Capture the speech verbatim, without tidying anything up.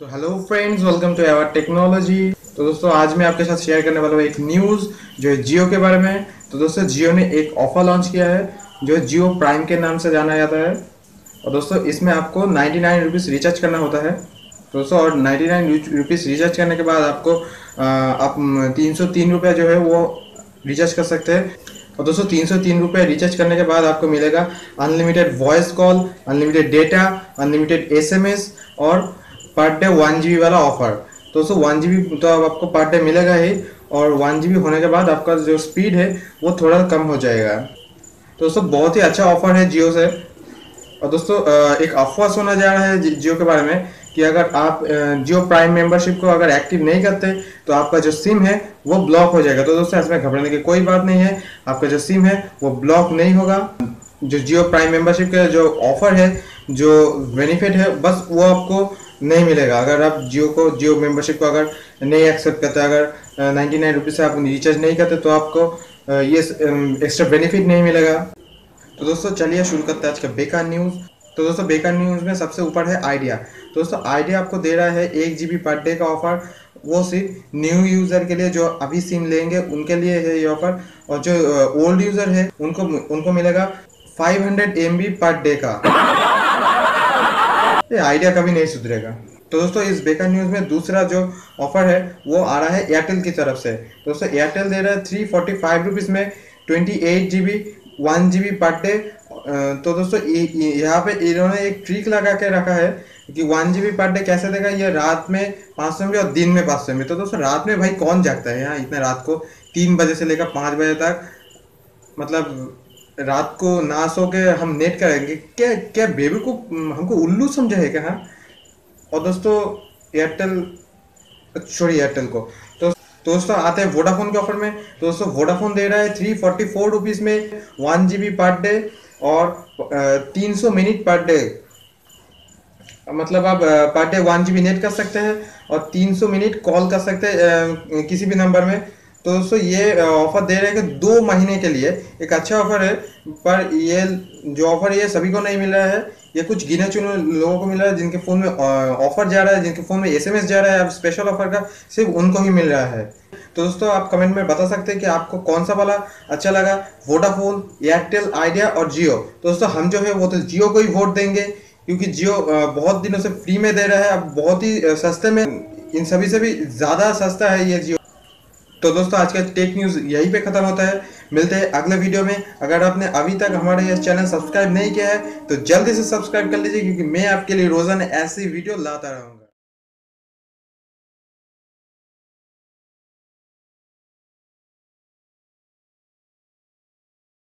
तो hello friends, welcome to our technology. तो दोस्तों, आज मैं आपके साथ शेयर करने वाला हूँ एक न्यूज़ जो है जियो के बारे में है। तो दोस्तों, जियो ने एक ऑफ़र लॉन्च किया है जो जियो प्राइम के नाम से जाना जाता है। और दोस्तों, इसमें आपको नाइन्टी नाइन रुपीज़ रिचार्ज करना होता है। तो दोस्तों, और नाइन्टी नाइन रुपीज़ रिचार्ज करने के बाद आपको आप तीन सौ तीन रुपया जो है वो रिचार्ज कर सकते हैं। और दोस्तों, तीन सौ तीन रुपये रिचार्ज करने के बाद आपको मिलेगा unlimited voice call, unlimited data, unlimited S M S और per day one G B वाला ऑफर। तो दोस्तों, वन जी बी तो आपको पर डे मिलेगा ही, और वन जी बी होने के बाद आपका जो स्पीड है वो थोड़ा कम हो जाएगा। तो दोस्तों, बहुत ही अच्छा ऑफर है जियो से। और दोस्तों, एक अफवाह सुना जा रहा है जियो के बारे में कि अगर आप जियो प्राइम मेंबरशिप को अगर एक्टिव नहीं करते तो आपका जो सिम है वो ब्लॉक हो जाएगा। तो दोस्तों, इसमें घबराने की कोई बात नहीं है, आपका जो सिम है वो ब्लॉक नहीं होगा। जो जियो प्राइम मेंबरशिप का जो ऑफर है, जो बेनिफिट है, बस वो आपको नहीं मिलेगा अगर आप जियो को जियो मेंबरशिप को अगर नहीं एक्सेप्ट करते। अगर नाइन्टी नाइन रुपीज़ से आप रिचार्ज नहीं करते तो आपको ये एक्स्ट्रा बेनिफिट नहीं मिलेगा। तो दोस्तों, चलिए शुरू करते हैं आज का बेकार न्यूज़। तो दोस्तों, बेकार न्यूज़ में सबसे ऊपर है आइडिया। तो दोस्तों, आइडिया आपको दे रहा है एक जी बी पर डे का ऑफ़र। वो सिर्फ न्यू यूज़र के लिए, जो अभी सिम लेंगे उनके लिए है ये ऑफ़र। और जो ओल्ड यूज़र है उनको उनको मिलेगा five hundred M B per day का। ये आइडिया कभी नहीं सुधरेगा। तो दोस्तों, इस बेकार न्यूज़ में दूसरा जो ऑफ़र है वो आ रहा है एयरटेल की तरफ से। तो दोस्तों, एयरटेल दे रहा है थ्री फोर्टी फाइव रुपीज़ में twenty eight G B one G B per day. तो दोस्तों, यहाँ पे इन्होंने एक ट्रिक लगा के रखा है कि one G B per day कैसे देगा, ये रात में पाँच सौ एम बी और दिन में पाँच सौ एम बी। तो दोस्तों, रात में भाई कौन जागता है यहाँ इतने रात को तीन बजे से लेकर पाँच बजे तक? मतलब रात को ना सो के हम नेट करेंगे क्या? क्या बेबी को हमको उल्लू समझा है क्या? हाँ। और दोस्तों, एयरटेल सॉरी एयरटेल को तो दोस्तों आते हैं वोडाफोन के ऑफर में। तो दोस्तों, वोडाफोन दे रहा है थ्री फोर्टी फोर रुपीज़ में one G B per day और तीन सौ मिनट पर डे। मतलब आप per day one G B net कर सकते हैं और तीन सौ मिनट कॉल कर सकते हैं किसी भी नंबर में। तो दोस्तों, ये ऑफ़र दे रहे हैं कि दो महीने के लिए, एक अच्छा ऑफ़र है। पर ये जो ऑफ़र ये सभी को नहीं मिल रहा है, ये कुछ गिने चुने लोगों को मिल रहा है जिनके फ़ोन में ऑफ़र जा रहा है, जिनके फ़ोन में एसएमएस जा रहा है अब स्पेशल ऑफ़र का, सिर्फ उनको ही मिल रहा है। तो दोस्तों, आप कमेंट में बता सकते हैं कि आपको कौन सा वाला अच्छा लगा, वोडाफोन, एयरटेल, आइडिया और जियो। तो दोस्तों, हम जो है वो तो जियो को ही वोट देंगे, क्योंकि जियो बहुत दिनों से फ्री में दे रहा है, अब बहुत ही सस्ते में, इन सभी से भी ज़्यादा सस्ता है ये जियो। तो दोस्तों, आज का टेक न्यूज़ यहीं पे ख़त्म होता है। मिलते हैं अगले वीडियो में। अगर आपने अभी तक हमारे यह चैनल सब्सक्राइब नहीं किया है तो जल्दी से सब्सक्राइब कर लीजिए, क्योंकि मैं आपके लिए रोज़ाना ऐसी वीडियो लाता रहूँगा।